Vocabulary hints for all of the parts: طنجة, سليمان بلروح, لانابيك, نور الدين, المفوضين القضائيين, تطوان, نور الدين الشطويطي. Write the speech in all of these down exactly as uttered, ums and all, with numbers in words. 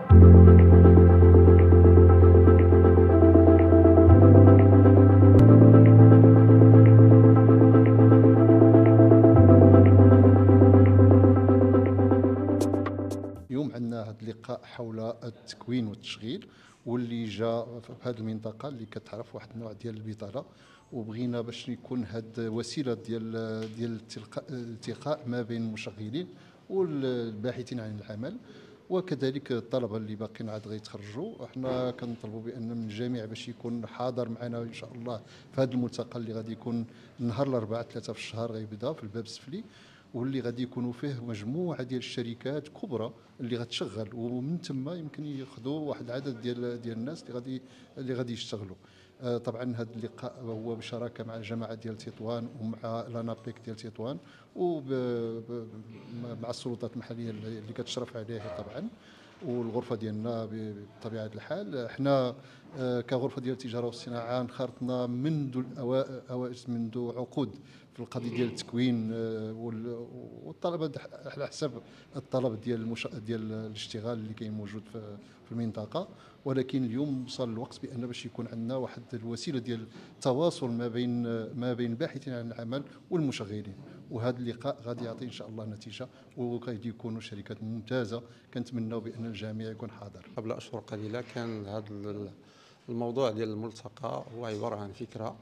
اليوم عندنا هذا اللقاء حول التكوين والتشغيل واللي جا في هذه المنطقه اللي كتعرف واحد النوع ديال البطاله، وبغينا باش يكون هذه وسيله ديال ديال الالتقاء ما بين المشغلين والباحثين عن العمل وكذلك الطلبه اللي باقيين عاد غيتخرجوا. حنا كنطلبوا بان من الجميع باش يكون حاضر معنا ان شاء الله في هذا الملتقى اللي غادي يكون نهار الاربعاء ثلاثة في الشهر، غيبدا في الباب السفلي، واللي غادي يكونوا فيه مجموعه ديال الشركات كبرى اللي غتشغل، ومن ثم يمكن ياخذوا واحد العدد ديال ديال الناس اللي غادي اللي غادي يشتغلوا. آه طبعا هذا اللقاء هو بشراكه مع الجماعه ديال تطوان ومع لانابيك ديال تطوان ومع السلطات المحليه اللي كتشرف عليه طبعا، والغرفه ديالنا بطبيعه الحال. حنا كغرفه ديال التجاره والصناعه انخرطنا منذ الاوائل منذ عقود في القضيه ديال التكوين والطلبه على حسب الطلب ديال المش... ديال الاشتغال اللي كاين موجود في المنطقه، ولكن اليوم وصل الوقت بان باش يكون عندنا واحد الوسيله ديال التواصل ما بين ما بين الباحثين عن العمل والمشغلين، وهذا اللقاء غادي يعطي ان شاء الله نتيجه وغادي يكونوا شركات ممتازه. كنتمناو بان الجميع يكون حاضر. قبل اشهر قليله كان هذا الموضوع ديال الملتقى هو عباره عن فكره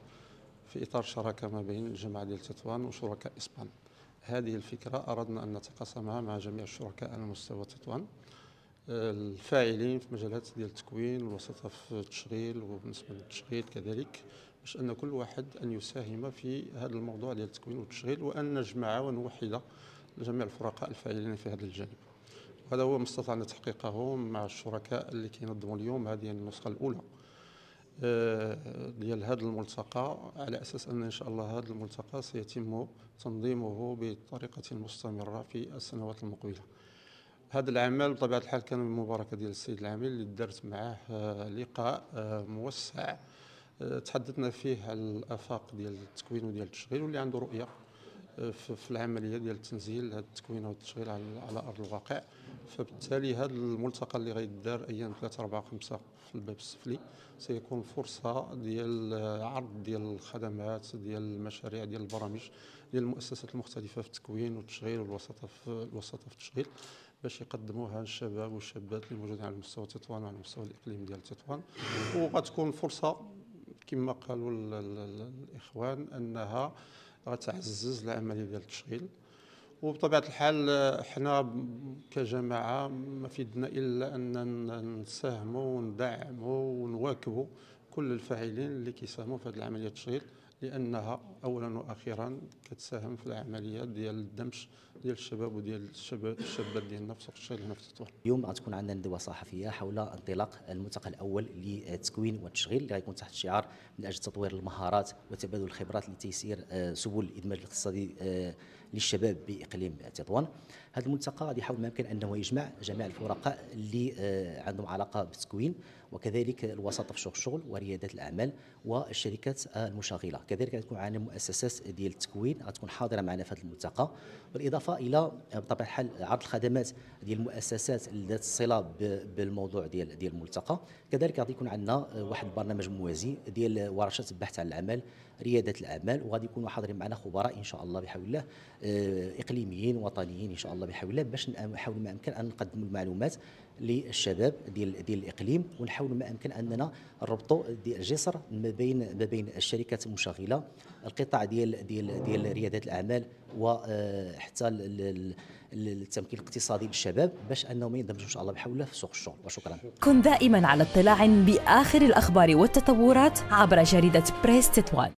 في اطار شراكه ما بين الجماعه ديال تطوان وشركاء اسبان. هذه الفكره اردنا ان نتقاسمها مع جميع الشركاء على مستوى تطوان الفاعلين في مجالات ديال التكوين والوساطه في التشغيل وبالنسبه للتشغيل كذلك، باش ان كل واحد ان يساهم في هذا الموضوع ديال التكوين والتشغيل، وان نجمع ونوحد جميع الفرقاء الفاعلين في هذا الجانب. هذا هو ما استطعنا تحقيقه مع الشركاء اللي كينظموا اليوم هذه النسخه الاولى ديال هذا الملتقى، على اساس ان ان شاء الله هذا الملتقى سيتم تنظيمه بطريقه مستمره في السنوات المقبله. هذا العمل بطبيعه الحال كان من المباركه ديال السيد العامل اللي درت معاه لقاء موسع تحدثنا فيه على الافاق ديال التكوين وديال التشغيل، واللي عنده رؤيه في العمليه ديال التنزيل هذا التكوين والتشغيل على ارض الواقع. فبالتالي هذا الملتقى اللي غيدار ايام ثلاثة أربعة خمسة في الباب السفلي سيكون فرصه ديال عرض ديال الخدمات ديال المشاريع ديال البرامج ديال المؤسسات المختلفه في التكوين والتشغيل والوساطه في الوساطه في التشغيل، باش يقدموها الشباب والشابات اللي موجودين على مستوى تطوان وعلى مستوى الاقليم ديال تطوان. وغتكون فرصه كما قالوا الاخوان انها غتعزز العمليه ديال التشغيل. وبطبيعه الحال حنا كجماعه ما في يدنا الا ان نساهموا وندعموا ونواكبوا كل الفاعلين اللي كيساهموا في هذه العمليه التشغيل، لانها اولا واخيرا كتساهم في العمليه ديال الدمج ديال الشباب وديال الشباب الشابات ديالنا في سوق الشغل هنا في تطوان. اليوم غتكون عندنا ندوه صحفيه حول انطلاق الملتقى الاول للتكوين والتشغيل اللي غيكون تحت شعار من اجل تطوير المهارات وتبادل الخبرات لتيسير سبل الادماج الاقتصادي للشباب باقليم تطوان. هذا الملتقى غادي يحاول ما يمكن انه يجمع جميع الفرقاء اللي عندهم علاقه بالتكوين وكذلك الوساطه في سوق الشغل وريادات الاعمال والشركات المشغله، كذلك غتكون عندنا مؤسسات ديال التكوين غتكون حاضره معنا في هذا الملتقى، بالاضافه الى بطبيعه الحال عرض الخدمات ديال المؤسسات ذات الصله بالموضوع ديال ديال الملتقى. كذلك غادي يكون عندنا واحد البرنامج موازي ديال ورشات البحث عن العمل رياده الاعمال، وغادي يكونوا حاضرين معنا خبراء ان شاء الله بحول الله اقليميين وطنيين ان شاء الله بحول الله، باش نحاولوا ما امكن ان نقدموا المعلومات للشباب ديال ديال الاقليم، ونحاولوا ما امكن اننا نربطوا الجسر ما بين ما بين الشركات المشغله القطاع ديال ديال ديال رياده الاعمال وحتى التمكين الاقتصادي للشباب، باش انهم يندمجوا ان شاء الله بحول الله في سوق الشغل. وشكرا. كن دائما على اطلاع باخر الاخبار والتطورات عبر جريده بريس تطوان.